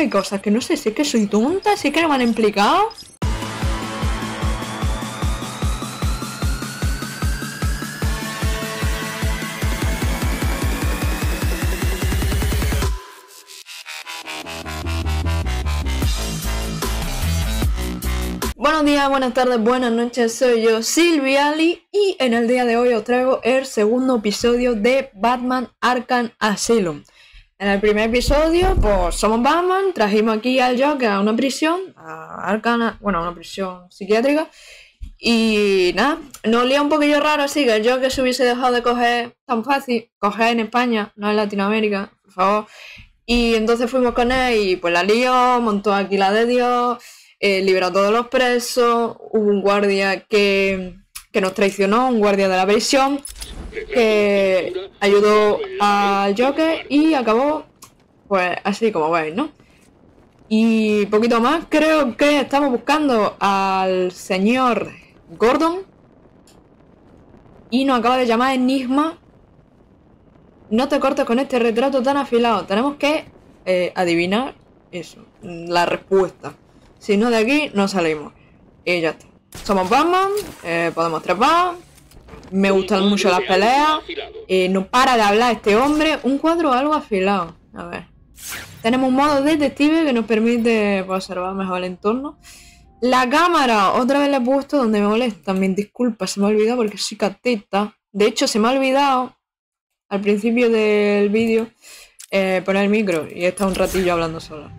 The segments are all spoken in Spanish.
Hay cosas que no sé, si es que soy tonta, si es que no me han implicado. Buenos días, buenas tardes, buenas noches, soy yo, Sylvia Li, y en el día de hoy os traigo el segundo episodio de Batman Arkham Asylum. En el primer episodio, pues somos Batman, trajimos aquí al Joker a una prisión, a Arcana, bueno, a una prisión psiquiátrica, y nada, nos olía un poquillo raro, así que el Joker se hubiese dejado de coger tan fácil, coger en España, no en Latinoamérica, por favor. Y entonces fuimos con él y pues la lió, montó aquí la de Dios, liberó a todos los presos, hubo un guardia que nos traicionó, un guardia de la prisión, que ayudó al Joker y acabó pues así como veis, ¿no? Y poquito más, creo que estamos buscando al señor Gordon y nos acaba de llamar Enigma. No te cortes con este retrato tan afilado, tenemos que adivinar eso, la respuesta, si no de aquí no salimos y ya está. Somos Batman, podemos trepar. Me gustan mucho las peleas. No para de hablar este hombre. Un cuadro algo afilado. A ver. Tenemos un modo detective que nos permite observar mejor el entorno. La cámara. Otra vez la he puesto donde me molesta. También disculpa, se me ha olvidado porque soy cateta. De hecho, se me ha olvidado al principio del vídeo poner el micro. Y he estado un ratillo hablando sola.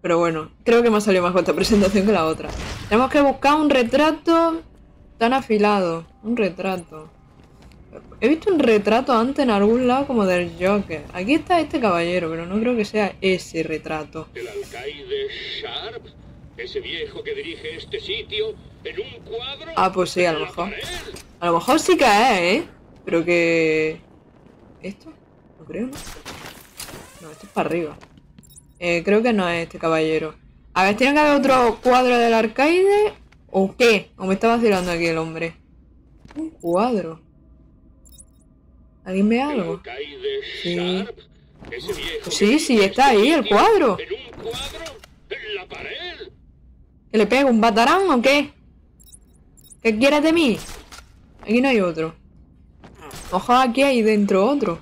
Pero bueno, creo que me ha salido mejor esta presentación que la otra. Tenemos que buscar un retrato... tan afilado, un retrato. He visto un retrato antes en algún lado como del Joker. Aquí está este caballero, pero no creo que sea ese retrato. El alcaide Sharp, ese viejo que dirige este sitio, en un cuadro. Ah, pues sí, a lo mejor. A lo mejor sí que es, ¿eh? Pero que... ¿Esto? No creo, ¿no? No, esto es para arriba. Creo que no es este caballero. A ver, tiene que haber otro cuadro del alcaide... ¿O qué? ¿O me está vacilando aquí el hombre? Un cuadro. ¿Alguien ve algo? Sí. Sí, sí, está ahí el cuadro. ¿Que le pego un batarán o qué? ¿Qué quieres de mí? Aquí no hay otro. Ojalá aquí hay dentro otro.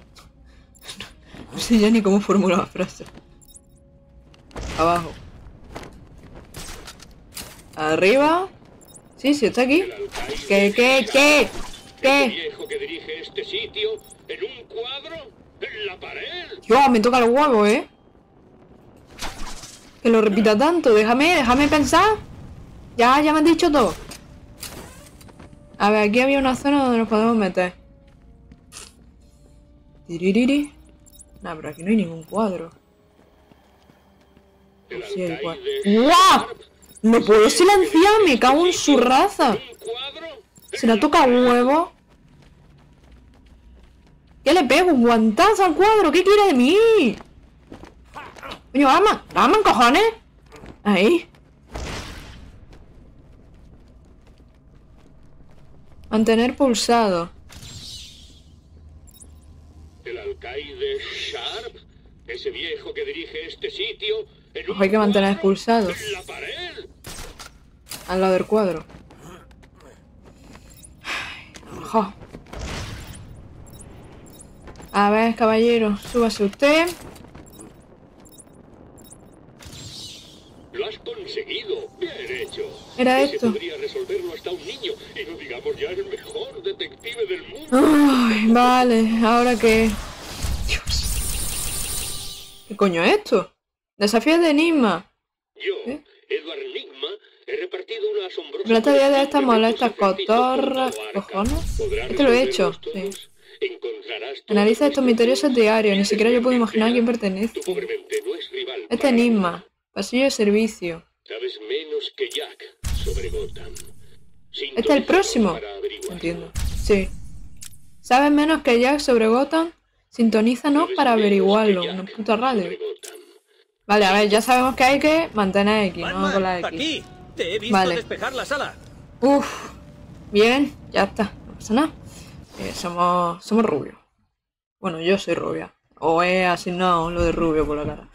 No sé ya ni cómo formular la frase. Abajo. Arriba. Sí, sí, está aquí. ¿Qué? Yo, me toca el huevo, ¿eh? Que lo repita tanto. Déjame pensar. Ya me han dicho todo. A ver, aquí había una zona donde nos podemos meter. Tiririri. Nah, pero aquí no hay ningún cuadro. No sé el cuadro. ¡Guau! ¡No puedo silenciar! ¡Me cago en su raza! ¿Se la toca huevo? ¿Qué le pego? ¡Un guantazo al cuadro! ¿Qué quiere de mí? ¡Coño, Batman, cojones! Ahí. Mantener pulsado. El alcaide Sharp, ese viejo que dirige este sitio... Ojo, hay que mantener pulsado. Al lado del cuadro. Ojo. A ver, caballero, súbase usted. Lo has conseguido, bien hecho. Era esto. Podría resolverlo hasta un niño y no digamos ya el mejor detective del mundo. Ay, vale, ahora que... Dios. ¿Qué coño es esto? Desafío de Enigma. Yo, Edward Enigma, he repartido una asombrosa... Plata de estas molestas cotorras... ¿Cojones? Esto lo he hecho, sí. Analiza estos misteriosos diarios. Ni siquiera yo puedo imaginar a quién pertenece. Este Enigma. Pasillo de servicio. ¿Este es el próximo? Entiendo. Sí. ¿Sabes menos que Jack sobre Gotham? Sintonízanos para averiguarlo. Una puta radio. Vale, a ver, ya sabemos que hay que mantener X, no con la X. Aquí. Te he visto despejar la sala. Uff, bien, ya está, no pasa nada. Somos rubios. Bueno, yo soy rubia. O he asignado lo de rubio por la cara.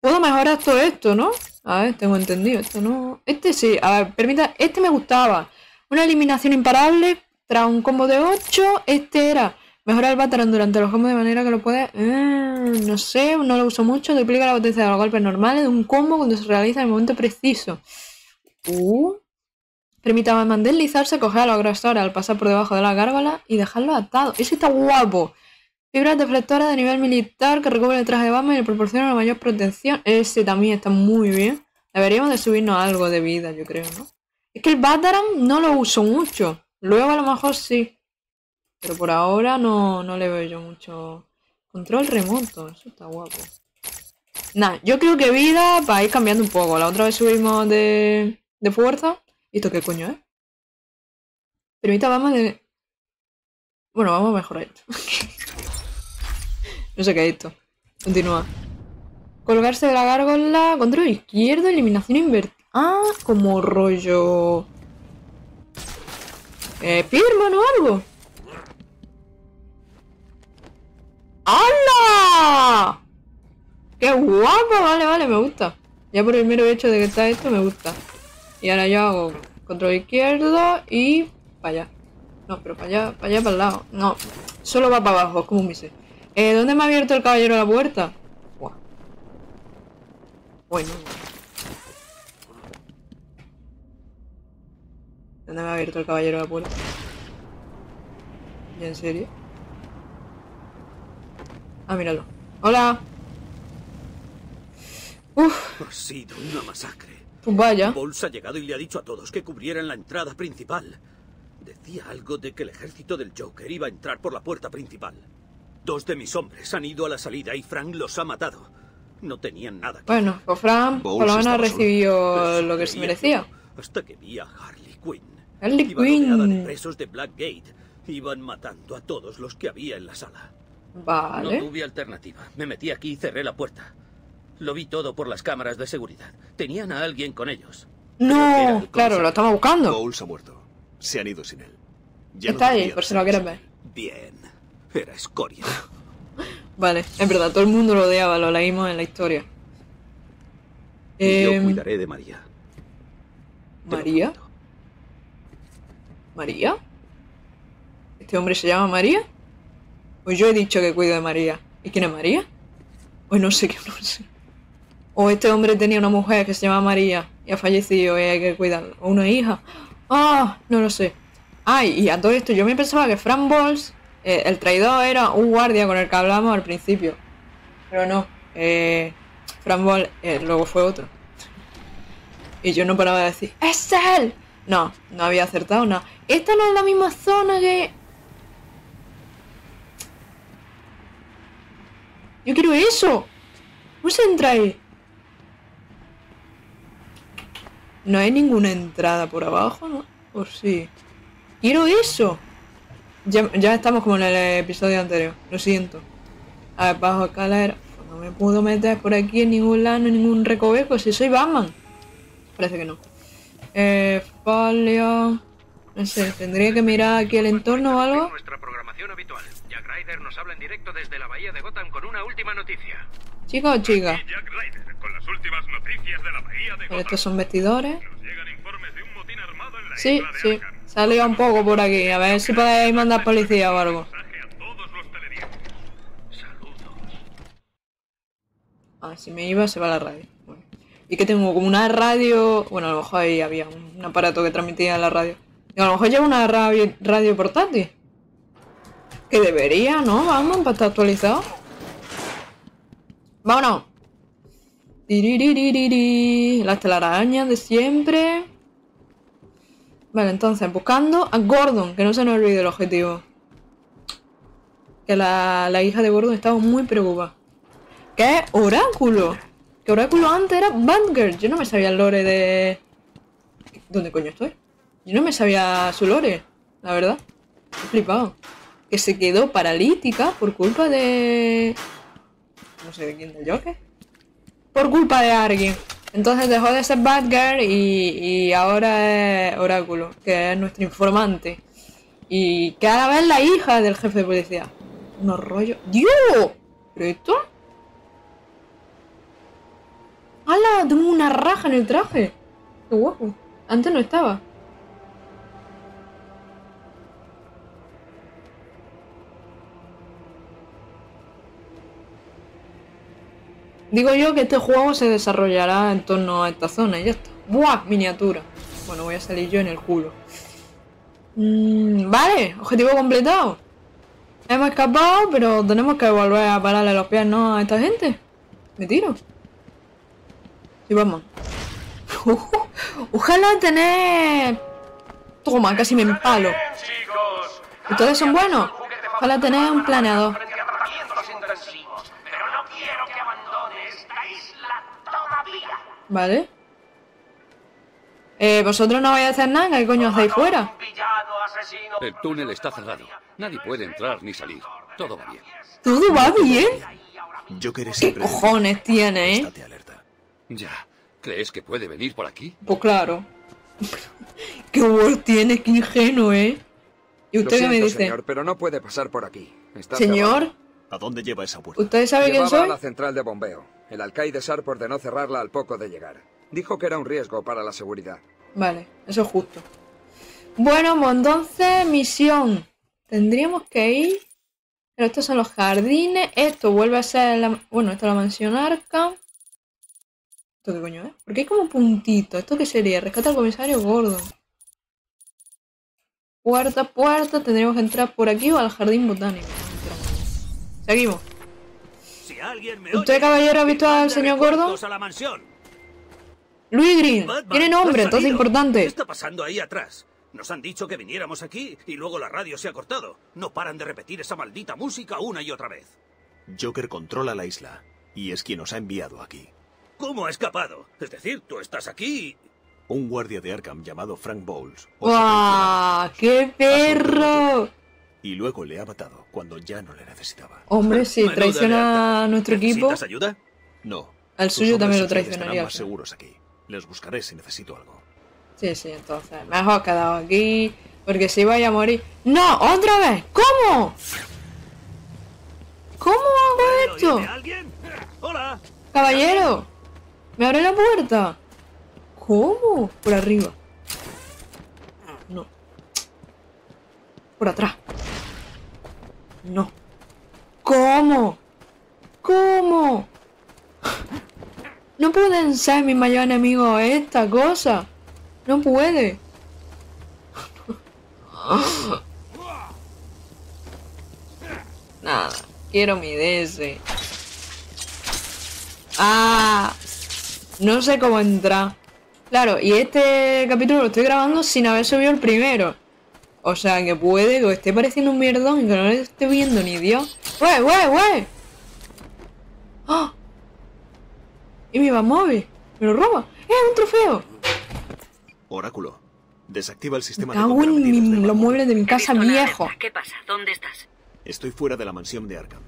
Puedo mejorar todo esto, ¿no? A ver, tengo entendido. Esto no... Este sí. A ver, permita... Este me gustaba. Una eliminación imparable tras un combo de 8. Este era... Mejorar el Batarán durante los combos de manera que lo puede... no sé, no lo uso mucho. Duplica la potencia de los golpes normales de un combo cuando se realiza en el momento preciso. Permite a Batman deslizarse, coger a los agresores al pasar por debajo de la gárgola y dejarlo atado. Ese está guapo. Fibras deflectoras de nivel militar que recubre el traje de Batman y le proporciona una mayor protección. Ese también está muy bien. Deberíamos de subirnos algo de vida, yo creo, ¿no? Es que el Batarán no lo uso mucho. Luego a lo mejor sí. Pero por ahora no le veo yo mucho. Control remoto, eso está guapo. Nada, yo creo que vida va a ir cambiando un poco. La otra vez subimos de fuerza. ¿Y esto qué coño es? Permita, vamos de... Bueno, vamos a mejorar esto. No sé qué es esto. Continúa. Colgarse de la gárgola. Control izquierdo, eliminación invertida. Ah, como rollo... Spiderman o algo. ¡Hala! ¡Qué guapo! Vale, me gusta. Ya por el mero hecho de que está esto, me gusta. Y ahora yo hago control izquierdo y... para allá. No, pero para allá, para el lado. No, solo va para abajo, como un misil. ¿Dónde me ha abierto el caballero la puerta? Buah. Bueno. ¿Dónde me ha abierto el caballero la puerta? ¿Y en serio? Ah, míralo. ¡Hola! Uf. Ha sido una masacre. Pues vaya. Boles ha llegado y le ha dicho a todos que cubrieran la entrada principal. Decía algo de que el ejército del Joker iba a entrar por la puerta principal. Dos de mis hombres han ido a la salida y Frank los ha matado. No tenían nada que... Bueno, pues Frank por lo menos recibió lo que se merecía. Hasta que vi a Harley Quinn. Harley Quinn. Rodeada de presos de Blackgate. Iban matando a todos los que había en la sala. Vale. No tuve alternativa. Me metí aquí y cerré la puerta. Lo vi todo por las cámaras de seguridad. Tenían a alguien con ellos. No, claro, lo estaba buscando. Boles ha muerto. Se han ido sin él. Ya está no ahí, por si lo quieren ver. Bien. Era escoria. Vale, es verdad, todo el mundo lo odiaba. Lo leímos en la historia. Yo cuidaré de María. ¿María? ¿María? ¿Este hombre se llama María? Pues yo he dicho que cuido de María. ¿Y quién es María? Pues no sé, que no sé. O este hombre tenía una mujer que se llamaba María y ha fallecido y hay que cuidarla. O una hija. Ah, no lo sé. Ay, y a todo esto yo me pensaba que Frank Boles, el traidor, era un guardia con el que hablamos al principio. Pero no. Frank Boles luego fue otro. Y yo no paraba de decir, ¡es él! No, no había acertado nada. Esta no es la misma zona que... Yo quiero eso. ¿Cómo se entra ahí? No hay ninguna entrada por abajo, ¿no? ¿O sí? ¡Quiero eso! Ya estamos como en el episodio anterior. Lo siento. A ver, bajo escalera. No me puedo meter por aquí en ningún lado, en ningún recoveco. Si soy Batman. Parece que no. Folio. No sé, tendría que mirar aquí el entorno o algo. Nuestra programación habitual. Jack Ryder nos habla en directo desde la bahía de Gotham con una última noticia. ¿Chico o chica? Jack Ryder con las últimas noticias de la bahía de Gotham. Estos son vestidores. Nos llegan informes de un motín armado en la isla de Arkham. Se ha liado un poco por aquí. A ver si podéis mandar policía o algo. Ah, si me iba se va la radio. Bueno. Y que tengo como una radio... Bueno, a lo mejor ahí había un aparato que transmitía la radio. Y a lo mejor lleva una radio portátil. Que debería, ¿no? Vamos, para estar actualizado. ¡Vámonos! Las telarañas de siempre. Vale, entonces, buscando a Gordon. Que no se nos olvide el objetivo. Que la hija de Gordon estaba muy preocupada. ¿Qué es Oráculo? Que Oráculo antes era Bad Girl. Yo no me sabía el lore de... ¿Dónde coño estoy? Yo no me sabía su lore, la verdad. He flipado. Que se quedó paralítica por culpa de... No sé de quién, del Joker. Por culpa de alguien. Entonces dejó de ser Batgirl y ahora es Oráculo, que es nuestro informante. Y cada vez la hija del jefe de policía. Unos rollos... ¡Dios! ¿Pero esto? ¡Mira! Tengo una raja en el traje. ¡Qué guapo! Antes no estaba. Digo yo que este juego se desarrollará en torno a esta zona y ya está. ¡Buah! Miniatura. Bueno, voy a salir yo en el culo. Vale, objetivo completado. Hemos escapado, pero tenemos que volver a pararle los pies, ¿no? A esta gente. Me tiro. Y vamos. Ojalá tener... Toma, casi me empalo. ¿Ustedes son buenos? Ojalá tener un planeador. Vale. Vosotros no vais a hacer nada, ¿qué coño hacéis fuera? El túnel está cerrado. Nadie puede entrar ni salir. Todo va bien. ¿Todo va bien? ¿Qué cojones tiene, eh? Ya. ¿Crees que puede venir por aquí? Pues claro. Qué humor tiene, qué ingenuo, ¿eh? ¿Y usted qué me dice? Señor, pero no puede pasar por aquí. Está cerrado. ¿A dónde lleva esa puerta? ¿Usted sabe quién soy? A la central de bombeo. El alcaide Sharp ordenó cerrarla al poco de llegar. Dijo que era un riesgo para la seguridad. Vale, eso es justo. Bueno, pues entonces, misión. Tendríamos que ir... Pero estos son los jardines. Esto vuelve a ser... La... Bueno, esto es la mansión Arkham. ¿Esto qué coño es? Porque hay como puntito. ¿Esto qué sería? Rescata al comisario Gordon. Puerta a puerta. Tendríamos que entrar por aquí o al jardín botánico. Seguimos. ¿Usted, caballero, ha visto al señor Gordon? Luis Green, tiene nombre, entonces importante. ¿Qué está pasando ahí atrás? Nos han dicho que viniéramos aquí y luego la radio se ha cortado. No paran de repetir esa maldita música una y otra vez. Joker controla la isla y es quien nos ha enviado aquí. ¿Cómo ha escapado? Es decir, tú estás aquí. Un guardia de Arkham llamado Frank Boles. ¡Guau! ¡Qué perro! Y luego le ha matado cuando ya no le necesitaba. Hombre, si traiciona a nuestro equipo... ¿Necesitas ayuda? No. Al suyo también lo traicionaría. Más seguros aquí. Les buscaré si necesito algo. Sí, sí, entonces. Mejor quedado aquí. Porque si voy a morir... ¡No! ¡Otra vez! ¿Cómo? ¿Cómo hago esto? ¡Hola! ¡Caballero! ¡Me abre la puerta! ¿Cómo? Por arriba. No. Por atrás. No. ¿Cómo? ¿Cómo? No pueden ser mi mayor enemigo esta cosa. No puede. Nada. Quiero mi DS. Ah. No sé cómo entrar. Claro, y este capítulo lo estoy grabando sin haber subido el primero. O sea, que puede que esté pareciendo un mierdón y que no lo esté viendo ni Dios. ¡Wey, wey, wey! ¡Ah! Y mi Batmóvil. Me lo roba. ¡Es un trofeo! Oráculo, desactiva el sistema de compartidas de los muebles de mi casa, viejo. ¿Qué pasa? ¿Dónde estás? Estoy fuera de la mansión de Arkham.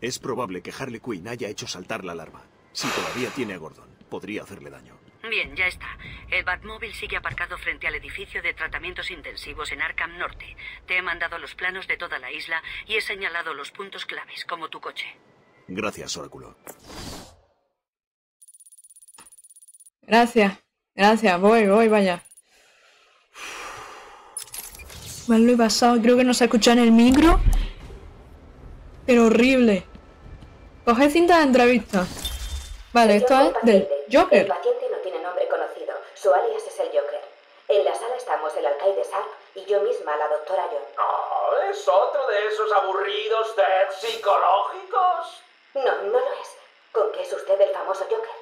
Es probable que Harley Quinn haya hecho saltar la alarma. Si todavía tiene a Gordon, podría hacerle daño. Bien, ya está. El Batmóvil sigue aparcado frente al edificio de tratamientos intensivos en Arkham Norte. Te he mandado los planos de toda la isla y he señalado los puntos claves, como tu coche. Gracias, Oráculo. Gracias, gracias. Voy, vaya. Mal lo he pasado. Creo que no se escucha en el micro. Pero horrible. Coge cinta de entrevista. Vale, esto es del Joker. Su alias es el Joker. En la sala estamos el alcaide Sharp y yo misma, la doctora Young. Oh, ¿es otro de esos aburridos test psicológicos? No, no lo es. ¿Con qué es usted el famoso Joker?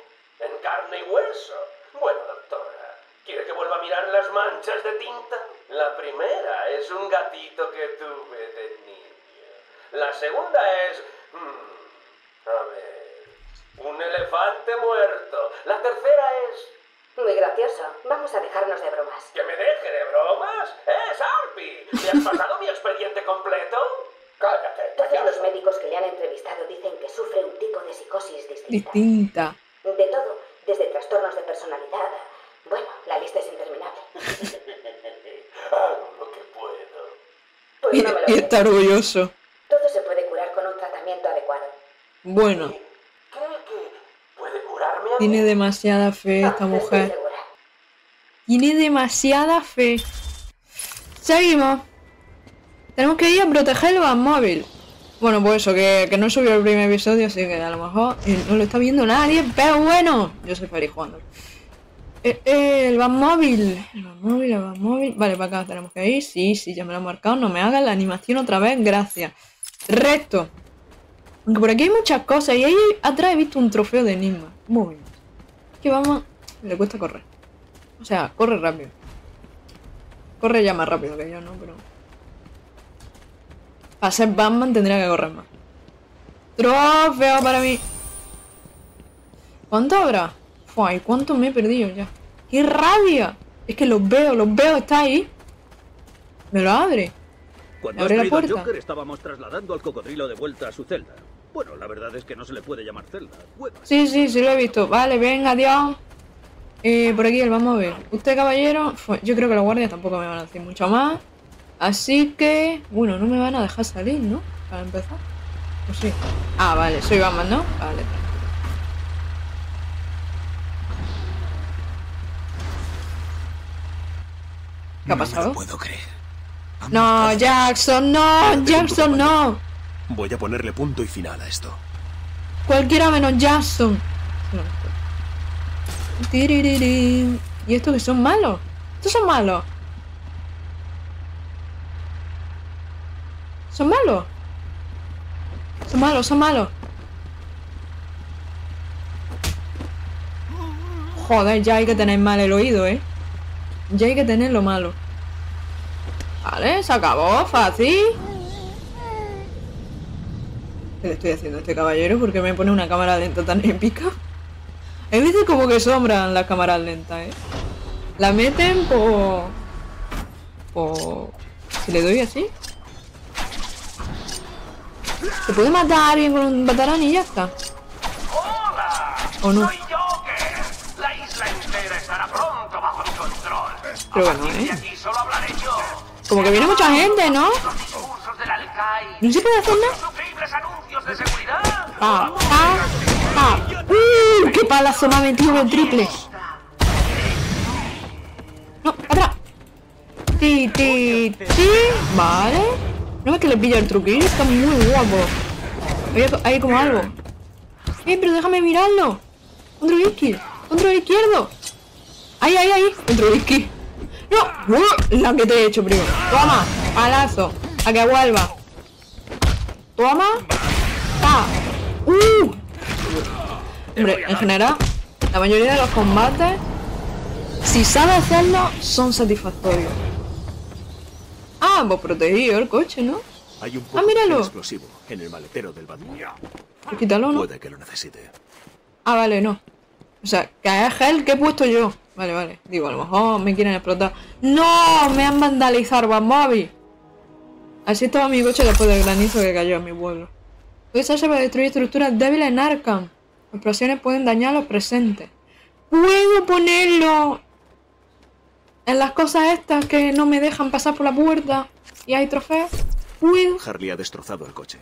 En carne y hueso. Bueno, doctora, ¿quiere que vuelva a mirar las manchas de tinta? La primera es un gatito que tuve de niño. La segunda es... a ver... un elefante muerto. La tercera es... Muy gracioso. Vamos a dejarnos de bromas. ¿Que me deje de bromas? ¡Eh, Sarpi! ¿Me has pasado mi expediente completo? Cállate. Todos los médicos que le han entrevistado dicen que sufre un tipo de psicosis distinta. De todo, desde trastornos de personalidad. Bueno, la lista es interminable. Hago lo que puedo. Pues no me lo está orgulloso. Todo se puede curar con un tratamiento adecuado. Bueno. ¿Cree que puede curarme? Tiene demasiada fe esta mujer. Tiene demasiada fe. Seguimos. Tenemos que ir a proteger el Batmóvil. Bueno, pues eso, que no subió el primer episodio, así que a lo mejor no lo está viendo nadie, pero bueno, yo soy feliz jugando. El Batmóvil, el Batmóvil. Vale, para acá tenemos que ir. Sí, ya me lo han marcado. No me hagan la animación otra vez, gracias. Recto. Aunque por aquí hay muchas cosas y ahí atrás he visto un trofeo de Enigma. Muy bien. Que vamos... Le cuesta correr. O sea, corre rápido. Corre ya más rápido que yo, ¿no? Pero... para ser Batman tendría que correr más. Trofeo para mí. ¿Cuánto habrá? Fua, ¿y cuánto me he perdido ya? ¡Qué rabia! Es que los veo, está ahí. Me lo abre. Cuando abre la puerta. Joker, estábamos trasladando al cocodrilo de vuelta a su celda. Bueno, la verdad es que no se le puede llamar celda. Bueno, sí, lo he visto. Vale, venga, adiós. Por aquí el Batmóvil. Usted, caballero. Fua, yo creo que los guardias tampoco me van a decir mucho más. Así que... bueno, no me van a dejar salir, ¿no? Para empezar. Pues sí. Ah, vale, soy Batman, ¿no? Vale. ¿Qué ha pasado? No me lo puedo creer. ¡No, Jackson! ¡No! ¡Jackson, no! Voy a ponerle punto y final a esto. Cualquiera menos Jackson. ¿Y estos que son malos? Estos son malos. ¿Son malos? Son malos. Joder, ya hay que tener mal el oído, ¿eh? Ya hay que tener lo malo. Vale, se acabó, fácil. ¿Qué le estoy haciendo a este caballero? ¿Por qué me pone una cámara lenta tan épica? Hay veces como que sombran las cámaras lentas, ¿eh? La meten por... si le doy así... ¿se puede matar a alguien con un Batarán y ya está? ¡Hola! ¿O no? Soy Joker. La isla entera estará pronto bajo mi control. Pero bueno, ¿eh? Aquí solo hablaré yo. Como que viene mucha gente, ¿no? ¿No se puede hacer nada? ¡Ah! ¡Uy! ¡Qué palazo me ha metido el triple! ¡No! ¡Atrás! ¡Ti! Vale. No es que le pilla el truquillo, está muy guapo. Hay como algo. Pero déjame mirarlo. Control izquierdo. Ahí. Control izquierdo. No, la que te he hecho primero. Toma, palazo. A que vuelva. Toma. Pa. Hombre, en general, la mayoría de los combates, si sabes hacerlo, son satisfactorios. Ah, pues protegido el coche, ¿no? Hay un míralo. Explosivo en el maletero del Batmóvil. Pues quítalo, ¿no? Puede que lo necesite. Ah, vale, no. O sea, que es gel que he puesto yo. Vale. Digo, a lo mejor me quieren explotar. ¡No! Me han vandalizado, Batmóvil. Así estaba mi coche después del granizo que cayó a mi pueblo. Puede usarse para destruir estructuras débiles en Arkham. Explosiones pueden dañar a los presentes. ¡Puedo ponerlo! En las cosas estas que no me dejan pasar por la puerta y hay trofeos. Uy. Harley ha destrozado el coche.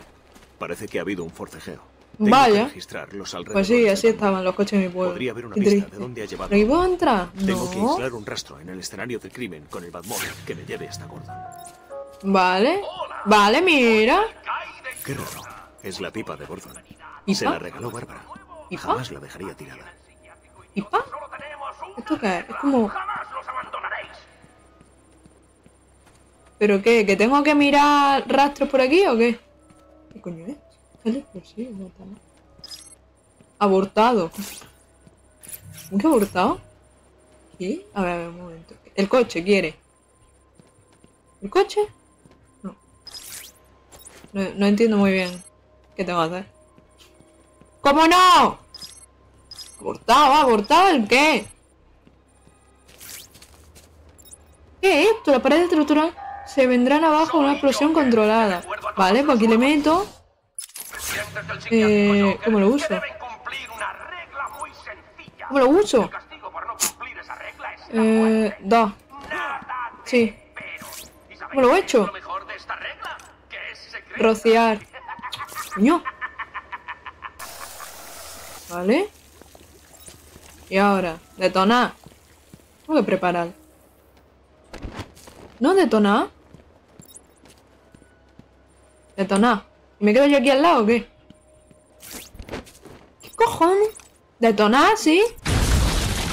Parece que ha habido un forcejeo. Tengo que registrar los alrededores. Pues sí, así estaban los coches de mi pueblo. Podría haber una pista de dónde ha llevado. ¿Pero iba a entrar? No. Tengo que instalar un rastro en el escenario del crimen con el Batmóvil que me lleve hasta Gordon. Vale, mira. Qué raro. Es la pipa de Gordon. ¿Pipa? Se la regaló Bárbara. ¿Pipa? Jamás la dejaría tirada. ¿Pipa? ¿Esto qué es? Es como... ¿pero qué? ¿Que tengo que mirar rastros por aquí o qué? ¿Qué coño es? Sale explosivo. Abortado. ¿Un qué abortado? ¿Qué? A ver, un momento. El coche quiere. ¿El coche? No entiendo muy bien qué tengo que hacer. ¿Cómo no? ¿Abortado el qué? ¿Qué es esto? La pared estructural. Se vendrán abajo una explosión controlada. Vale, pues aquí le meto. ¿Cómo lo uso? Da. Sí. ¿Cómo lo he hecho? Rociar. Coño. Vale. ¿Y ahora? ¿Detonar? Tengo que preparar. ¿No detonar? ¿Detonar? ¿Me quedo yo aquí al lado o qué? ¿Qué cojones? ¿Detonar? ¿Sí?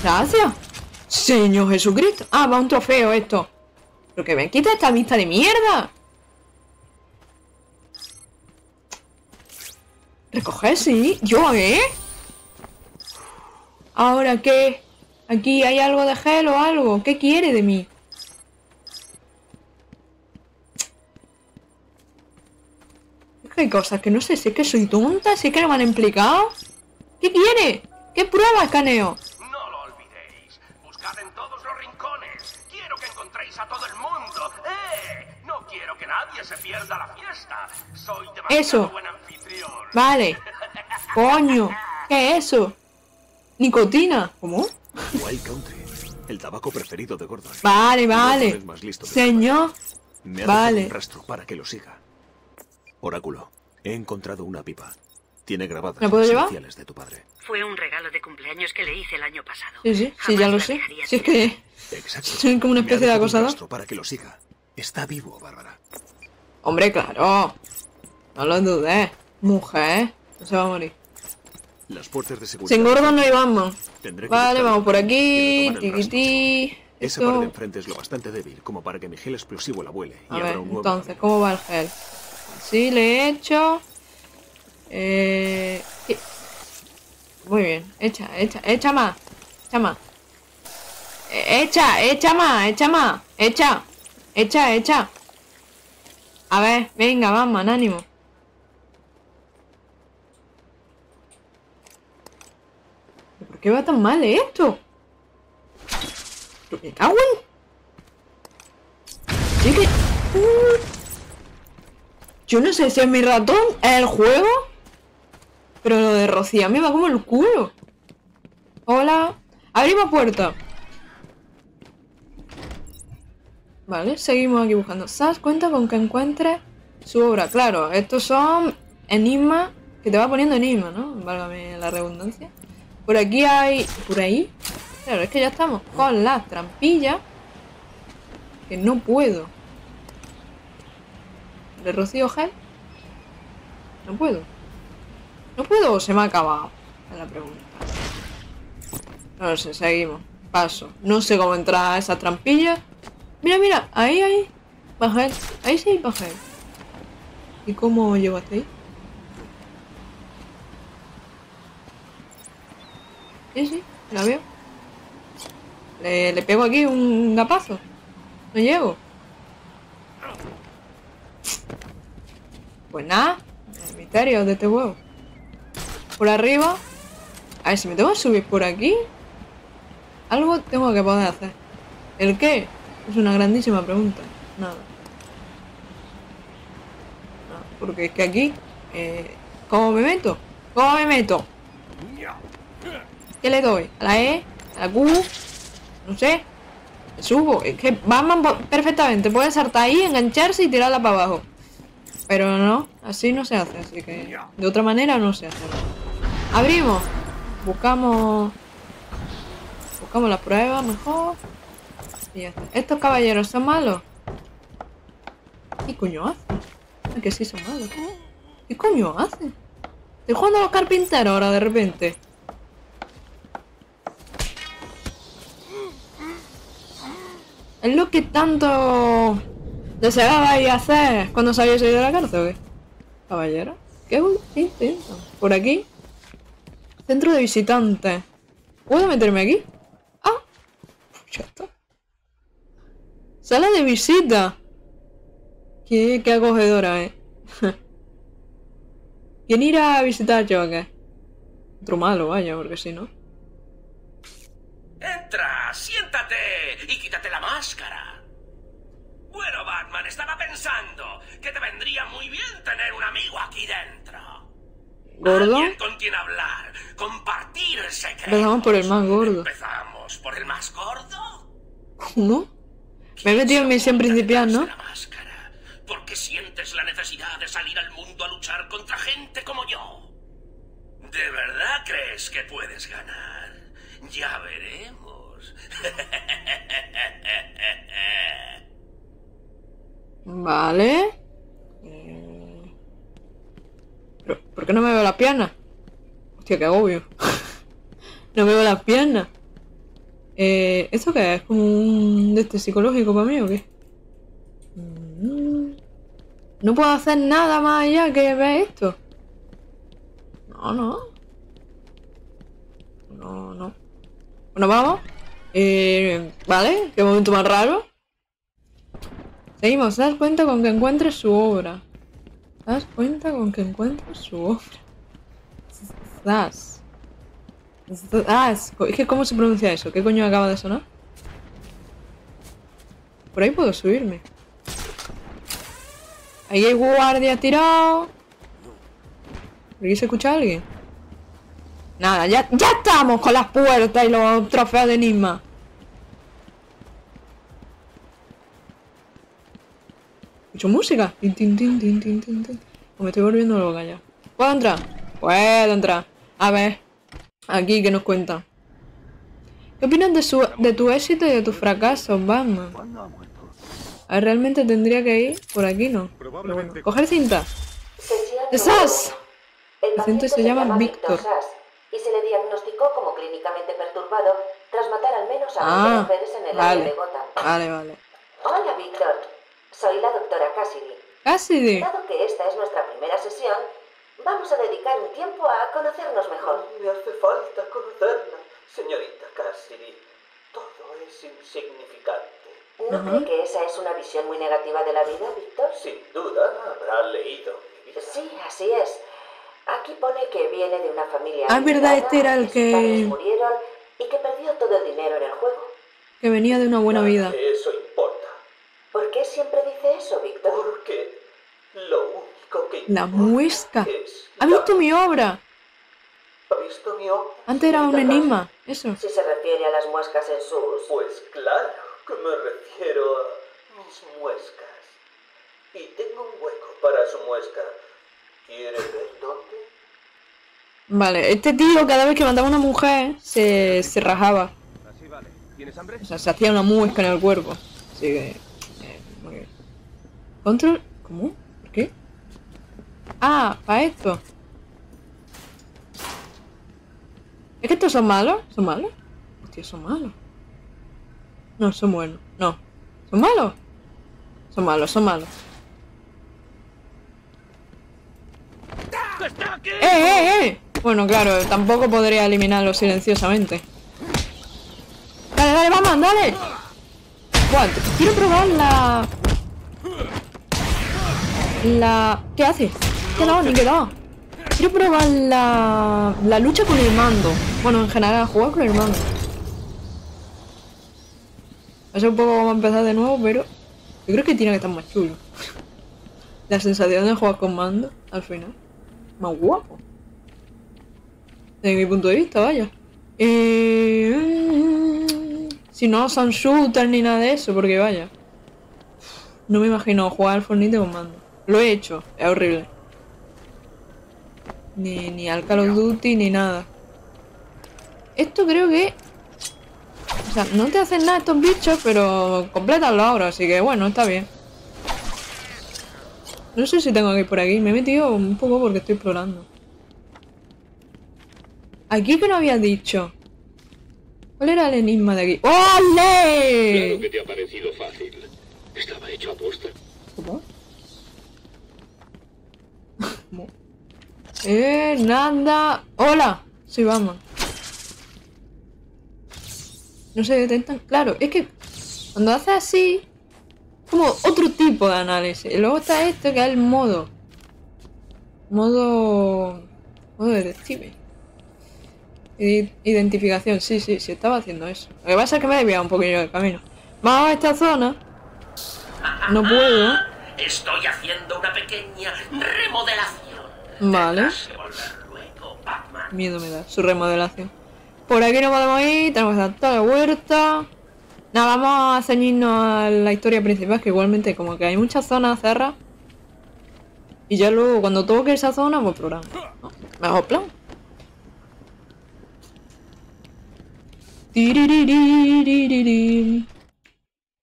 Gracias. Señor Jesucristo. Ah, va un trofeo esto. Pero que me quita esta vista de mierda. Recoger, sí. ¿Yo, eh? ¿Ahora qué? ¿Aquí hay algo de gel o algo? ¿Qué quiere de mí? Es que hay cosas que no sé. Si es que soy tonta, si es que no me han implicado. ¿Qué quiere? ¿Qué prueba, escaneo? No lo olvidéis. Buscad en todos los rincones. Quiero que encontréis a todo el mundo. No quiero que nadie se pierda la fiesta. Soy demasiado buen anfitrión. Vale. Coño. ¿Qué es eso? Nicotina. ¿Cómo? Wild Country. El tabaco preferido de Gordon. Vale, vale. Señor. Me ha dejado un rastro para que lo siga. Oráculo, he encontrado una pipa. Tiene grabadas las iniciales de tu padre. Fue un regalo de cumpleaños que le hice el año pasado. Sí, sí, sí, ya lo sé. Si es que soy como una especie de acosado. Para que lo siga. Está vivo, Bárbara. Hombre, claro. No lo dudes. Mujer, no se va a morir. Las puertas de seguridad. Sin Gordon no íbamos. Vale, vamos por aquí. Tiquití. Esa pared de enfrente es lo bastante débil como para que mi gel explosivo la vuele. A ver, entonces, ¿cómo va el gel? Sí, le he hecho. Muy bien, echa más. A ver, venga, vamos, ánimo. ¿Por qué va tan mal esto? Me cago en... Sí que... Yo no sé si es mi ratón, es el juego. Pero lo de Rocía me va como el culo. Hola. Abrimos puerta. Vale, seguimos aquí buscando. Sas, cuenta con que encuentres su obra. Claro, estos son enigmas. Que te va poniendo enigma, ¿no? Válgame la redundancia. Por aquí hay... ¿Por ahí? Claro, es que ya estamos con las trampillas. Que no puedo. ¿Le rocío gel? No puedo. ¿No puedo o se me ha acabado? Es la pregunta. No lo sé, seguimos. Paso. No sé cómo entrar a esa trampilla. Mira, mira. Ahí, ahí. Bajé. Ahí sí hay bajé. ¿Y cómo llego hasta ahí? Sí, sí. La veo. Le pego aquí un gapazo. No llego. Pues nada. El misterio de este huevo. Por arriba. A ver, si me tengo que subir por aquí. Algo tengo que poder hacer. ¿El qué? Es una grandísima pregunta. Nada. No, porque es que aquí... ¿Cómo me meto? ¿Cómo me meto? ¿Qué le doy? ¿A la E? ¿A la Q? No sé. Me subo. Es que Batman perfectamente puede saltar ahí, engancharse y tirarla para abajo. Pero no. Así no se hace. Así que... De otra manera no se hace. Abrimos, buscamos la prueba mejor y ya está. ¿Estos caballeros son malos? ¿Qué coño hacen? Es que sí son malos. ¿Qué coño hacen? Estoy jugando a los carpinteros ahora de repente. Es lo que tanto deseabais hacer cuando os habéis ido de la cárcel, ¿o qué? Caballero, ¿qué intentan? Por aquí. Centro de visitantes. ¿Puedo meterme aquí? Ah, ya está. Sala de visita. Qué acogedora, eh. ¿Quién irá a visitar a Joker? Otro malo, vaya, porque si no. Entra, siéntate y quítate la máscara. Bueno, Batman, estaba pensando que te vendría muy bien tener un amigo aquí dentro. Gordo. Alguien con quien hablar, compartir secretos. Empezamos por el más gordo. ¿Empezamos por el más gordo? ¿Cómo? Me he metido en misión principal, ¿no? ¿Por qué sientes la necesidad de salir al mundo a luchar contra gente como yo? ¿De verdad crees que puedes ganar? Ya veremos. Vale. ¿Pero por qué no me veo las piernas? Hostia, qué agobio. No me veo las piernas. ¿Esto qué es? ¿Como un de este psicológico para mí o qué? No puedo hacer nada más allá que ver esto. No, no. No, no. Bueno, vamos. Vale, qué momento más raro. Seguimos. ¿Das cuenta con que encuentres su obra? ¿Das cuenta con que encuentres su obra? Es que ¿cómo se pronuncia eso? ¿Qué coño acaba de sonar? Por ahí puedo subirme. Ahí hay guardia tirado. ¿Por qué se escucha alguien? Nada, ya estamos con las puertas y los trofeos de Enigma. Escucho música. Tin, tin, tin, tin, tin, tin. Me estoy volviendo loca ya. ¿Puedo entrar? Puedo entrar. A ver. Aquí, ¿qué nos cuenta? ¿Qué opinas de tu éxito y de tus fracasos, Batman? A ver, realmente tendría que ir por aquí, ¿no? Bueno, coger cinta. ¡Sas! El paciente se llama Víctor Sas y se le diagnosticó como clínicamente perturbado tras matar al menos a 20 mujeres en el área de Gotham. Vale. Hola, Víctor. Soy la doctora Cassidy. ¡Cassidy! Dado que esta es nuestra primera sesión, vamos a dedicar un tiempo a conocernos mejor. Me hace falta conocerla, señorita Cassidy. Todo es insignificante. ¿No cree que esa es una visión muy negativa de la vida, Víctor? Sin duda, habrá leído mi vida. Sí, así es. Aquí pone que viene de una familia... Ah, verdad, este era el que... murieron y que perdió todo el dinero en el juego. Que venía de una buena vida. Eso importa. ¿Por qué siempre dice eso, Víctor? Porque lo único que... La muesca. ¡Ha visto mi obra! ¿Ha visto mi obra? Antes era un enigma, eso. Si se refiere a las muescas en sus... Pues claro que me refiero a mis muescas. Y tengo un hueco para su muesca. ¿Quieres ver dónde? Vale, este tío cada vez que mataba a una mujer se rajaba. Así vale. ¿Tienes hambre? O sea, se hacía una muesca en el cuerpo. Así que... muy bien. Control... ¿Cómo? ¿Por qué? Ah, para esto. ¿Es que estos son malos? ¿Son malos? Hostia, son malos. No, son buenos. No. ¿Son malos? Son malos, son malos. ¡Eh! Bueno, claro, tampoco podría eliminarlo silenciosamente. ¡Dale, dale, Batman, dale! Bueno, quiero probar la... ¿Qué haces? Ni quedado. Quiero probar la lucha con el mando. Bueno, en general, jugar con el mando. Hace un poco vamos a empezar de nuevo, pero... yo creo que tiene que estar más chulo. La sensación de jugar con mando, al final. Más guapo. Desde mi punto de vista, vaya. Si no son shooters ni nada de eso, porque vaya. No me imagino jugar al Fortnite con mando. Lo he hecho, es horrible. Ni al Call of Duty ni nada. Esto creo que... o sea, no te hacen nada estos bichos, pero complétanlo ahora, así que bueno, está bien. No sé si tengo que ir por aquí. Me he metido un poco porque estoy explorando. Aquí que no había dicho. ¿Cuál era el enigma de aquí? ¡Ole! Claro que te ha parecido fácil. Estaba hecho a posta. ¿Cómo? Nada. ¡Hola! Sí, vamos. No se detectan. Claro, es que cuando haces así... como otro tipo de análisis. Y luego está esto que es el modo. Modo detective. Identificación. Sí, estaba haciendo eso. Lo que pasa es que me he desviado un poquillo del camino. Vamos a esta zona. No puedo. Estoy haciendo una pequeña remodelación. Vale. Miedo me da su remodelación. Por aquí no podemos ir. Tenemos que dar toda la vuelta. Nada, vamos a ceñirnos a la historia principal, que igualmente como que hay muchas zonas cerradas. Y ya luego cuando toque esa zona, pues programa. ¿No? Mejor plan.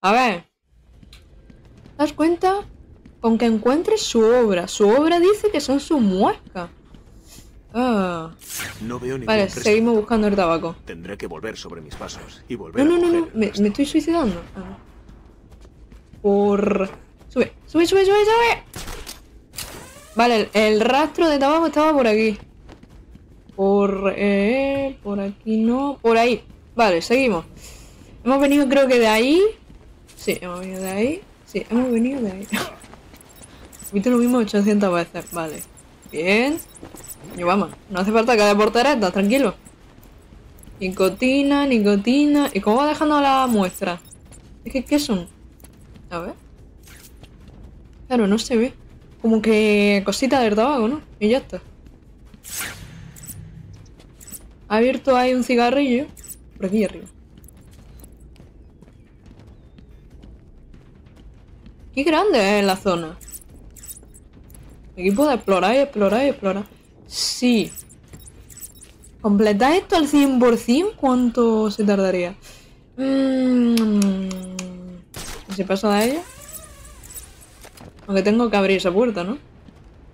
A ver. ¿Te das cuenta? Con que encuentres su obra. Su obra dice que son sus muescas. Ah. No veo ningún vale, seguimos buscando el tabaco. Tendré que volver sobre mis pasos y volver. No. Me estoy suicidando. Ah. Por... Sube. Vale, el rastro de tabaco estaba por aquí. Por aquí no. Por ahí. Vale, seguimos. Hemos venido creo que de ahí. Sí, hemos venido de ahí. Sí, hemos venido de ahí. Visto lo mismo 800 veces. Vale. Bien. Y vamos. No hace falta que haya porteretas, tranquilo. Nicotina. ¿Y cómo va dejando la muestra? Es que, ¿qué son? A ver. Claro, no se ve. Como que cosita del tabaco, ¿no? Y ya está. Ha abierto ahí un cigarrillo. Por aquí arriba. Qué grande es la zona. Aquí puedo explorar y explorar y explorar. Sí. ¿Completar esto al 100%? ¿Cuánto se tardaría? ¿Se pasa de ella? Aunque tengo que abrir esa puerta, ¿no?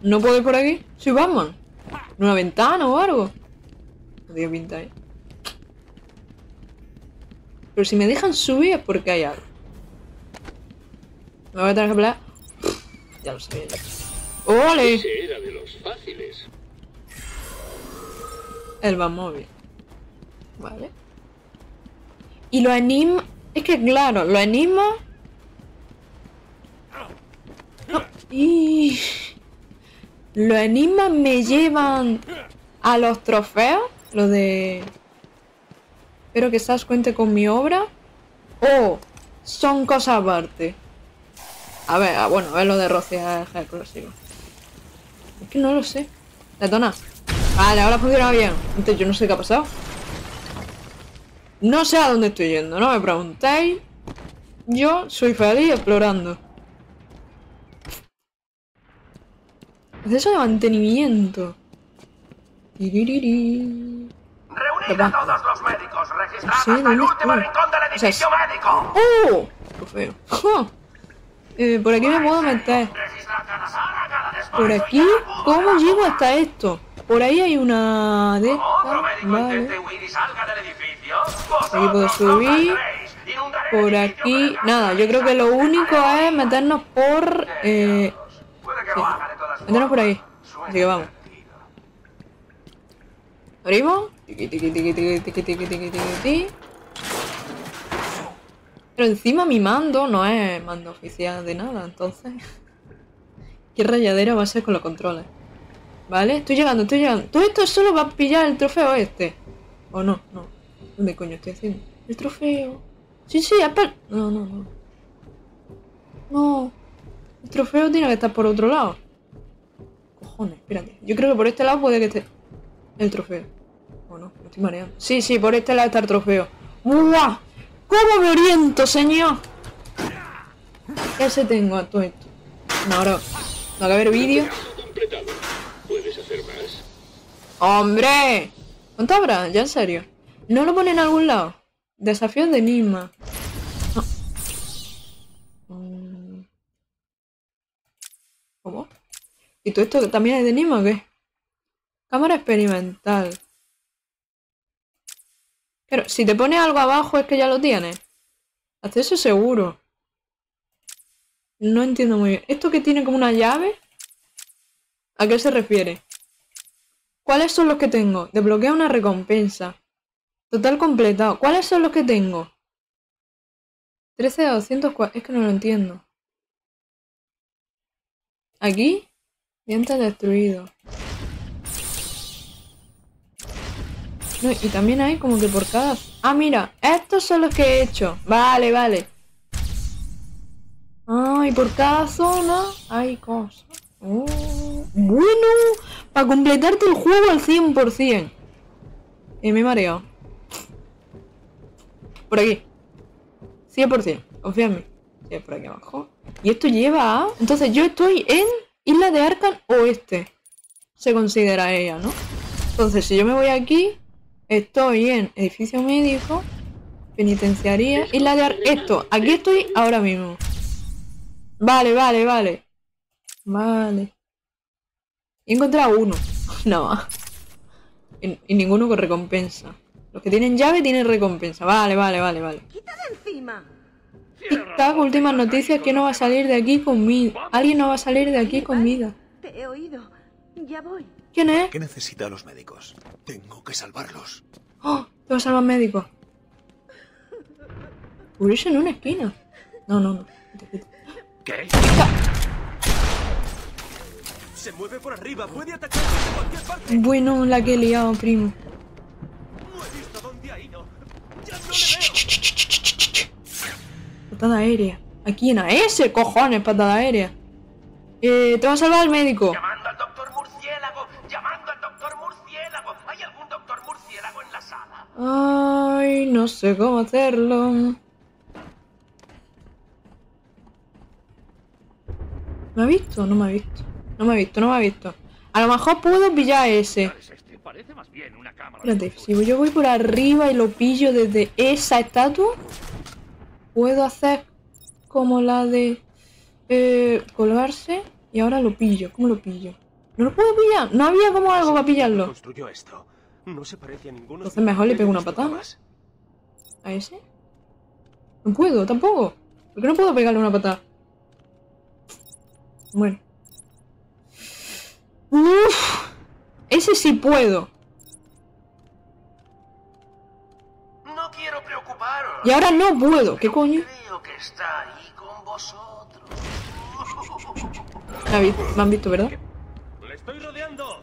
¿No puedo ir por aquí? Soy Batman. ¿En una ventana o algo? No tiene pinta ahí. Pero si me dejan subir es porque hay algo. Me voy a tener que hablar. Ya lo sabía. ¡Ole! Ese era de los fáciles. El Batmóvil. Vale. Y lo anima... Es que claro, lo anima... No. Y... Lo anima me llevan a los trofeos. Lo de... Espero que Sash cuente con mi obra. O son cosas aparte. A ver, bueno, a ver lo de rociar el explosivo. Es que no lo sé. Detona. Vale, ahora funciona bien. Entonces yo no sé qué ha pasado. No sé a dónde estoy yendo, no me preguntéis. Yo soy feliz explorando. Proceso de mantenimiento. Reunir a todos los médicos registrados en el último rincón del edificio médico. ¡Oh! ¡Qué feo! Por aquí me puedo meter. Por aquí, ¿cómo llego hasta esto? Por ahí hay una de estas. Vale. Aquí puedo subir. Por aquí. Nada, yo creo que lo único es meternos por. Sí. Meternos por ahí. Así que vamos. Abrimos. Pero encima mi mando no es mando oficial de nada, entonces... Qué rayadera va a ser con los controles. Vale, estoy llegando. Todo esto solo va a pillar el trofeo este. O no, no. ¿Dónde coño estoy haciendo? El trofeo. Sí, espera. No. No. El trofeo tiene que estar por otro lado. Cojones, espérate. Yo creo que por este lado puede que esté... El trofeo. O no, me estoy mareando. Sí, por este lado está el trofeo. ¡Buah! ¿Cómo me oriento, señor? ¿Qué se tengo a todo esto? No, ahora no va a haber vídeo. ¿Puedes hacer más? ¡Hombre! ¿Cuánto habrá? Ya en serio. ¿No lo ponen en algún lado? Desafíos de Enigma. No. ¿Cómo? ¿Y todo esto también es de Enigma o qué? Cámara experimental. Pero si te pones algo abajo es que ya lo tienes. Acceso seguro. No entiendo muy bien. ¿Esto que tiene como una llave? ¿A qué se refiere? ¿Cuáles son los que tengo? Desbloquea una recompensa. Total completado. ¿Cuáles son los que tengo? 13 de 204. Es que no lo entiendo. Aquí. Dientes destruidos. No, y también hay como que por cada... Ah, mira, estos son los que he hecho. Vale. Ah, y por cada zona hay cosas. Oh, bueno, para completarte el juego al 100%. Me he mareado. Por aquí. 100%, confía en mí. Sí, por aquí abajo. Y esto lleva a... Entonces yo estoy en Isla de Arkham Oeste. Se considera ella, ¿no? Entonces si yo me voy aquí... Estoy en edificio médico, penitenciaría y ladrar esto. Aquí estoy ahora mismo. Vale, vale, vale. Vale. He encontrado uno. Nada más. Y ninguno con recompensa. Los que tienen llave tienen recompensa. Vale, vale, vale, vale. ¡Quítate encima! Tic-tac, últimas noticias. Que no va a salir de aquí con vida. Alguien no va a salir de aquí con vida. Te he oído. Ya voy. ¿Quién es? ¿Qué necesita a los médicos? Tengo que salvarlos. ¡Oh! Te va a salvar médico. Cubrirse en una esquina. No, no, no. ¿Qué? Se mueve por arriba. Puede atacar desde cualquier parte. Bueno, la que he liado, primo. No he visto dónde ha ido. Ya no le veo. Patada aérea. ¿A quién? ¿A ese? Cojones, patada aérea. Te va a salvar el médico. Ay, no sé cómo hacerlo. ¿Me ha visto? No me ha visto. No me ha visto, no me ha visto. A lo mejor puedo pillar a ese. Espérate, si yo voy por arriba y lo pillo desde esa estatua, puedo hacer como la de colgarse y ahora lo pillo. ¿Cómo lo pillo? No lo puedo pillar. No había como algo para pillarlo. Construyó esto. No se parece a ninguno. Entonces mejor le pego una patada. ¿A ese? No puedo, tampoco. ¿Por qué no puedo pegarle una patada? Bueno. Uff. Ese sí puedo. No quiero preocuparos. Y ahora no puedo. ¿Qué coño? Creo que está ahí con vosotros. Me han visto, ¿verdad? Le estoy rodeando.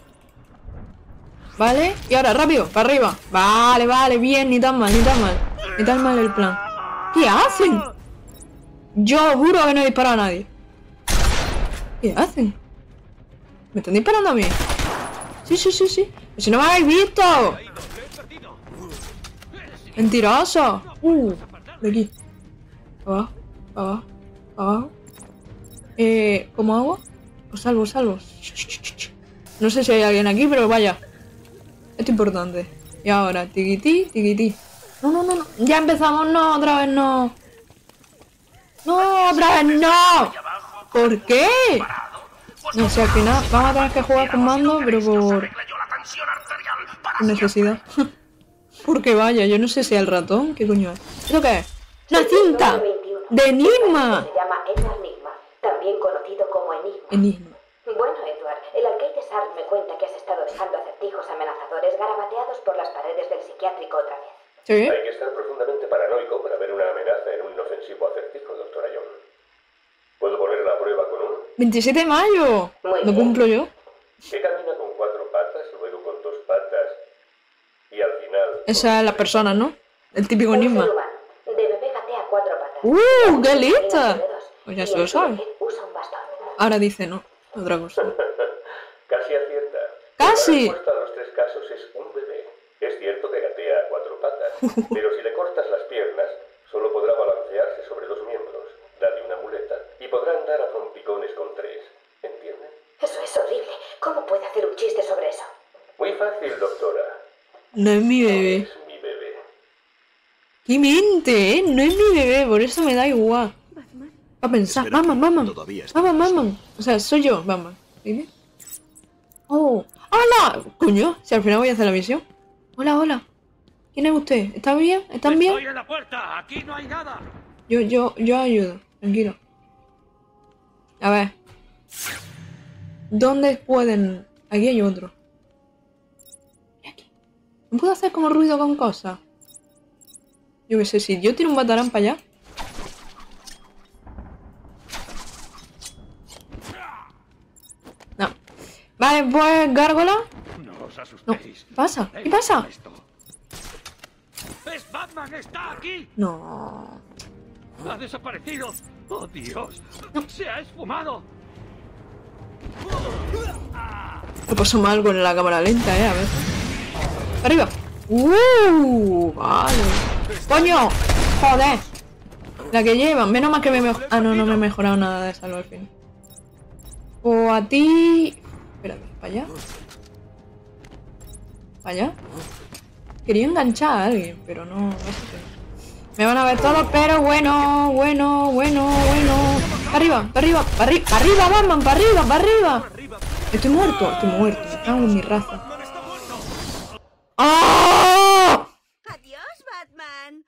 Vale, y ahora rápido, para arriba. Vale, vale, bien, ni tan mal, ni tan mal. Ni tan mal el plan. ¿Qué hacen? Yo juro que no he disparado a nadie. ¿Qué hacen? ¿Me están disparando a mí? Sí, sí, sí, sí. ¡Pero si no me habéis visto! ¡Mentiroso! De aquí. Abajo, abajo, abajo. ¿Cómo hago? Os salvo, os salvo. No sé si hay alguien aquí, pero vaya. Esto es importante. Y ahora, tiquití, tiquití. No, no, no, no. Ya empezamos, no, otra vez no. No, otra vez no. ¿Por qué? No sé, al final vamos a tener que jugar con mando, pero por necesidad. Porque vaya, yo no sé si el ratón, ¿qué coño es? ¿Esto qué es? ¡Una cinta! ¡De Enigma! Se llama Enigma, también conocido como Enigma. Enigma. Bueno, Edward, el alcaide Sharp me cuenta que has estado dejando acertijos amenazadores garabateados por las paredes del psiquiátrico otra vez. ¿Sí? Hay que estar profundamente paranoico para ver una amenaza en un inofensivo acertijo, doctora Young. ¿Puedo poner la prueba con uno? ¡27 de mayo! Muy ¿No bien. Cumplo yo? Que camina con 4 patas, luego con 2 patas y al final... Esa es la persona, ¿no? El típico enigma. Debe pegarte a 4 patas. ¡Uh! ¡Qué lista! Pues ya se lo sabe. Ahora dice no. Otra cosa. Casi acierta. ¡Casi! La respuesta a los 3 casos es un bebé. Es cierto que gatea a 4 patas, pero si le cortas las piernas, solo podrá balancearse sobre 2 miembros. Dale una muleta y podrá andar a trompicones con 3. ¿Entienden? Eso es horrible. ¿Cómo puede hacer un chiste sobre eso? Muy fácil, doctora. No es mi bebé. No es mi bebé. ¡Qué miente, eh! No es mi bebé, por eso me da igual. Va a pensar, mamá. O sea, soy yo, mamá. ¿Sí? ¡Oh! ¡Hola! Coño, si al final voy a hacer la misión. Hola, hola. ¿Quién es usted? ¿Está bien? ¿Están bien? Estoy en la puerta. Aquí no hay nada. Yo ayudo. Tranquilo. A ver. ¿Dónde pueden...? Aquí hay otro. Aquí. ¿No puedo hacer como ruido con cosas? Yo qué sé, si yo tiro un batarán para allá... Vale, pues gárgola. No os asustéis. No. ¿Pasa? ¿Qué pasa? ¡Es Batman! ¡Está aquí! No. Ha desaparecido. ¡Oh, Dios! No. ¡Se ha esfumado! Lo paso mal con la cámara lenta, a ver. ¡Arriba! Vale. ¡Coño! ¡Joder! La que llevan. Menos mal que me he mejorado. Ah, no, no me he mejorado nada de salvo al fin. O a ti... Espérate, ¿para allá? ¿Para allá? Quería enganchar a alguien, pero no... Me van a ver todo, pero bueno. Para arriba, Batman, para arriba. Estoy muerto. Me cago en mi raza. ¡Oh! Adiós, Batman.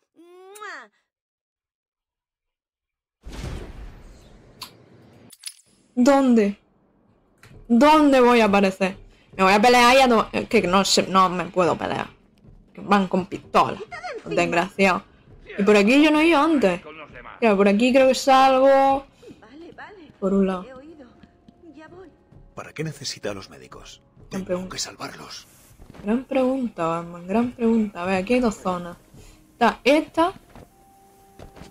¿Dónde voy a aparecer? Me voy a pelear y a tomar... Que no me puedo pelear. Que van con pistolas. Desgraciado. Y por aquí yo no he ido antes. Claro, por aquí creo que salgo. Por un lado. ¿Para qué necesita a los médicos? Tengo que salvarlos. Gran pregunta, Batman. Gran pregunta. A ver, aquí hay dos zonas. Está esta.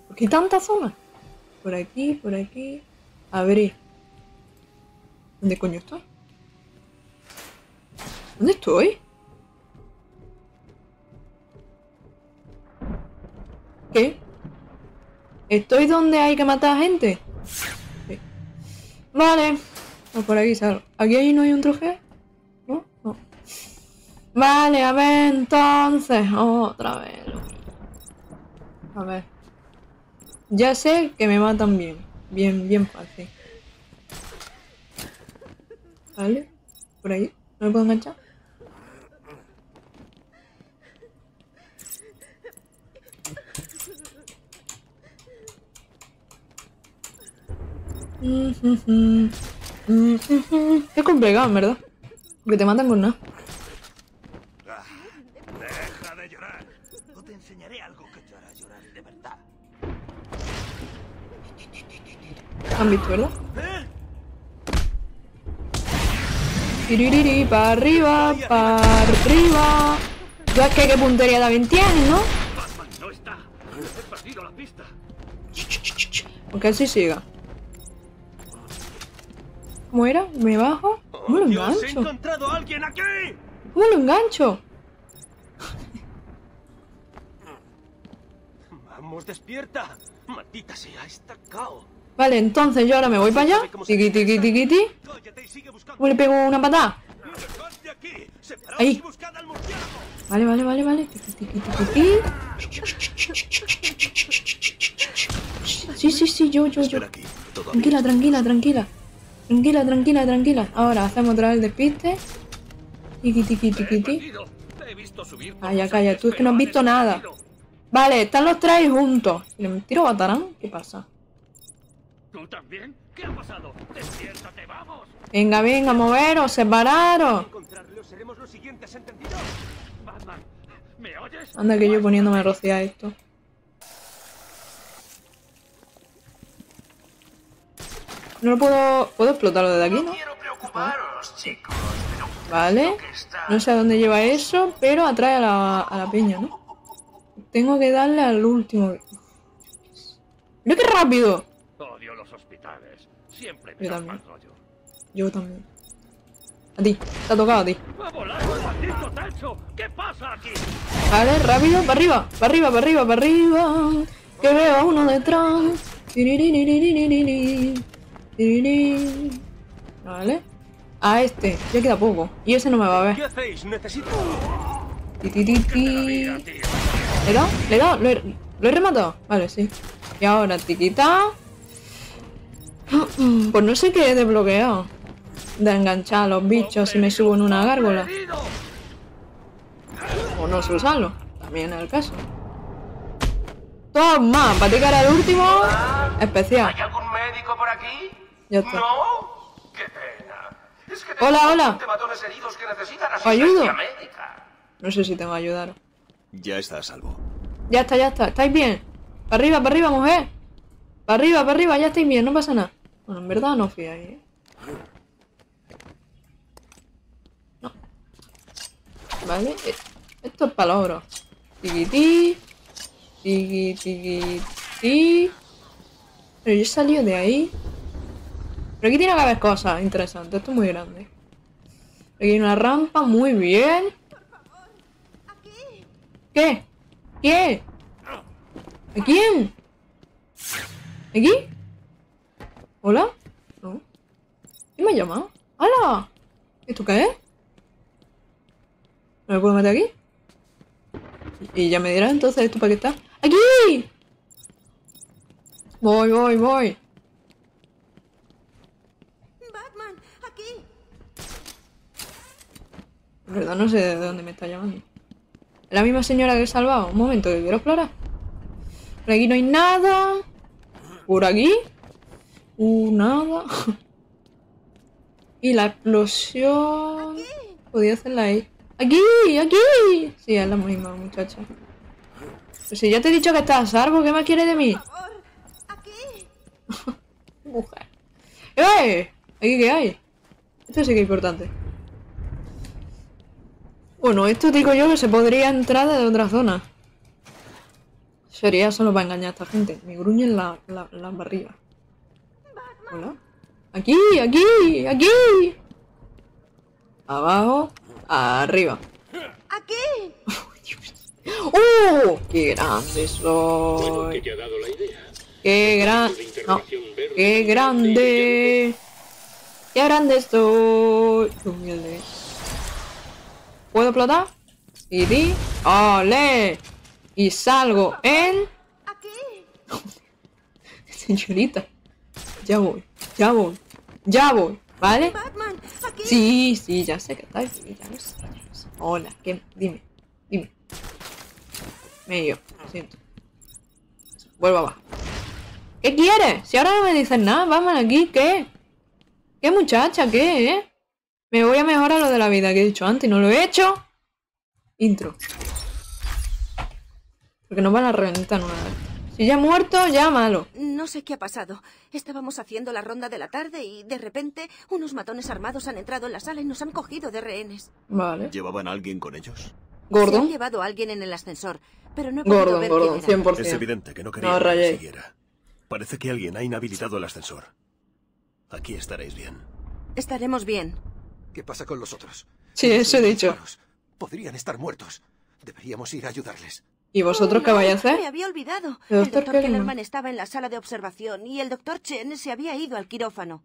¿Por qué tantas zonas? Por aquí. Abrir. ¿Dónde coño estoy? ¿Qué? ¿Estoy donde hay que matar a gente? Sí. Vale. No, por aquí salgo. ¿Aquí no hay un trofeo? No. Vale, a ver, entonces. Otra vez. A ver. Ya sé que me matan bien. Bien fácil. Vale. Por ahí. ¿No me puedo enganchar? Qué complicado, en verdad. Porque te matan con nada. Deja de llorar. O te enseñaré algo que te hará llorar de verdad. ¿Han visto, verdad? Tiririri, para arriba. Yo es que qué puntería también tienes, ¿no? Batman no está. He perdido la pista. Porque así siga. ¿Cómo era? ¿Me bajo? ¿Cómo lo engancho? ¡He encontrado a alguien aquí! ¿Cómo lo engancho? Vamos, despierta. Maldita sea, está cao. Vale, entonces yo ahora me voy para allá. Tiqui. ¿Cómo le pego una patada? Ahí. Vale. Tiqui. Sí, yo. Tranquila. Ahora hacemos otra vez el despiste. Tiqui. Calla, tú es que no has visto nada. Vale, están los tres juntos. ¿Le tiro a Batarán? ¿Qué pasa? ¿Tú también? ¿Qué ha pasado? ¡Despiértate, vamos! Venga, moveros, separaros. Anda que yo poniéndome a rociar esto. No lo puedo... ¿Puedo explotarlo desde aquí, no? Vale. No sé a dónde lleva eso, pero atrae a la peña, ¿no? Tengo que darle al último. ¡Mira qué rápido! Odio los hospitales. Siempre me das mal rollo. Yo también. A ti. Te ha tocado a ti. Vale, rápido. Para arriba. Que veo a uno detrás. Vale. A este. Ya queda poco. Y ese no me va a ver. ¿Qué hacéis? Necesito... ¿Le he dado? ¿Lo he rematado? Vale, sí. Y ahora, tiquita. Pues no sé qué he desbloqueado. De enganchar a los bichos si me subo en una gárgola. O no sé usarlo. También es el caso. ¡Toma! Para ti que era el último especial. ¿Hay algún médico por aquí? Ya está. No, qué pena. Es que hola. ¿Te ayudo? Médica. No sé si te va a ayudar. Ya está a salvo. Ya está. ¿Estáis bien? Para arriba, mujer. Para arriba, ya estáis bien, no pasa nada. Bueno, en verdad no fui ahí, ¿eh? No. Vale. Esto es palabra. Tiqui. Pero yo he salido de ahí. Pero aquí tiene que haber cosas interesantes. Esto es muy grande. Aquí hay una rampa. Muy bien. ¿Qué? ¿Qué? ¿A quién? ¿Aquí? ¿Hola? No. ¿Quién me ha llamado? ¡Hala! ¿Esto qué es? ¿No me puedo meter aquí? Y ya me dirás entonces esto para qué está. ¡Aquí! Voy, voy, voy. Batman, aquí. En verdad no sé de dónde me está llamando. La misma señora que he salvado. Un momento, que quiero explorar. Por aquí no hay nada. Por aquí. Nada. Y la explosión... Aquí. Podía hacerla ahí. ¡Aquí! ¡Aquí! Sí, es la misma muchacha. Pero si ya te he dicho que estás a salvo, ¿qué más quieres de mí? Por favor, aquí. Mujer. ¡Eh! ¿Aquí qué hay? Esto sí que es importante. Bueno, esto digo yo que se podría entrar desde otra zona. Sería solo para engañar a esta gente. Me gruñen la barriga. Hola. Aquí, aquí, aquí. Abajo, arriba. Aquí. ¡Oh! ¡Qué grande soy! Bueno, que te ha dado la idea. ¡Qué grande! No. ¡Qué grande! ¡Qué grande estoy! Humilde. ¿Puedo explotar? Y di. ¡Ole! Y salgo en... Aquí. Señorita. Ya voy, ya voy, ya voy, ¿vale? Batman, aquí. Sí, sí, ya sé que está aquí, ya lo sé, ya lo sé. Hola, ¿qué? Dime, dime. Medio, lo siento. Vuelvo abajo. ¿Qué quieres? Si ahora no me dices nada, Batman, aquí, ¿qué? ¿Qué muchacha, qué, eh? Me voy a mejorar lo de la vida que he dicho antes y no lo he hecho. Intro. Porque nos van a reventar una vez. Si ya he muerto, ya malo. No sé qué ha pasado. Estábamos haciendo la ronda de la tarde y de repente unos matones armados han entrado en la sala y nos han cogido de rehenes. Vale. ¿Llevaban a alguien con ellos? Gordon. Se han llevado a alguien en el ascensor, pero no he podido ver quién era. 100%. Es evidente que no quería que me siguiera. Parece que alguien ha inhabilitado el ascensor. Aquí estaréis bien. Estaremos bien. ¿Qué pasa con los otros? Sí, eso he dicho. Podrían estar muertos. Deberíamos ir a ayudarles. ¿Y vosotros qué vais a hacer? Me había olvidado. El doctor Kellerman estaba en la sala de observación y el doctor Chen se había ido al quirófano.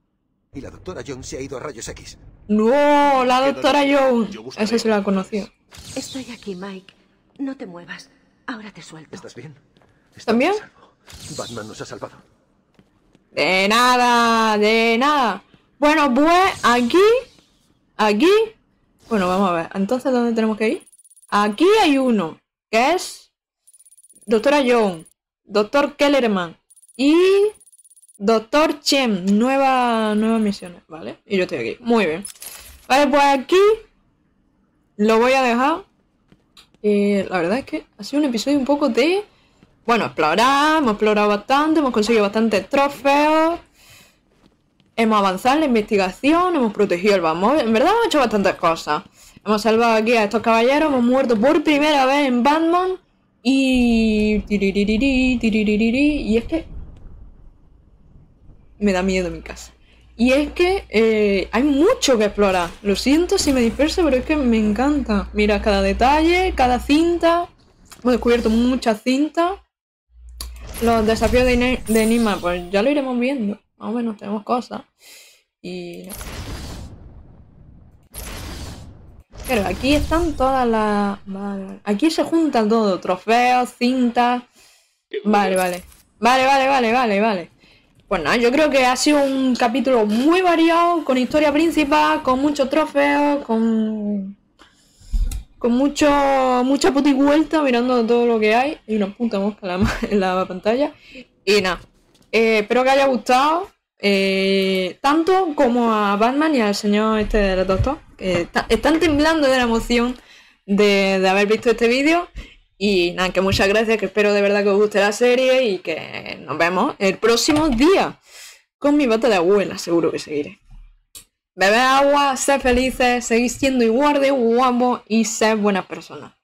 Y la doctora Young se ha ido a rayos X. ¡No! ¡La doctora Young! Esa se la conoció. Estoy aquí, Mike. No te muevas. Ahora te suelto. ¿Estás bien? ¿Estás bien? Batman nos ha salvado. De nada, de nada. Bueno, pues aquí. Aquí. Bueno, vamos a ver. Entonces, ¿dónde tenemos que ir? Aquí hay uno. Que es... Doctora Young, Doctor Kellerman y Doctor Chen. Nuevas misiones, ¿vale? Y yo estoy aquí. Muy bien. Vale, pues aquí lo voy a dejar. La verdad es que ha sido un episodio un poco de... Bueno, explorar, hemos explorado bastante, hemos conseguido bastantes trofeos. Hemos avanzado en la investigación, hemos protegido el Batmóvil. En verdad hemos hecho bastantes cosas. Hemos salvado aquí a estos caballeros, hemos muerto por primera vez en Batman. Y es que me da miedo mi casa. Y es que hay mucho que explorar. Lo siento si me disperso, pero es que me encanta. Mira cada detalle, cada cinta. Hemos descubierto muchas cintas. Los desafíos de Enigma, pues ya lo iremos viendo. Más o menos tenemos cosas. Y... Pero aquí están todas las... Vale. Aquí se juntan todo. Trofeos, cintas... Vale, vale. Vale, vale, vale, vale, vale. Pues nada, yo creo que ha sido un capítulo muy variado, con historia principal, con muchos trofeos, con mucha puti vuelta mirando todo lo que hay. Hay una puta mosca en la pantalla. Y nada. Espero que haya gustado. Tanto como a Batman y al señor este del doctor, que están temblando de la emoción de haber visto este vídeo. Y nada, que muchas gracias, que espero de verdad que os guste la serie y que nos vemos el próximo día con mi bata de abuela. Seguro que seguiré. Bebed agua, sed felices, seguid siendo igual de guapos y sed buenas personas.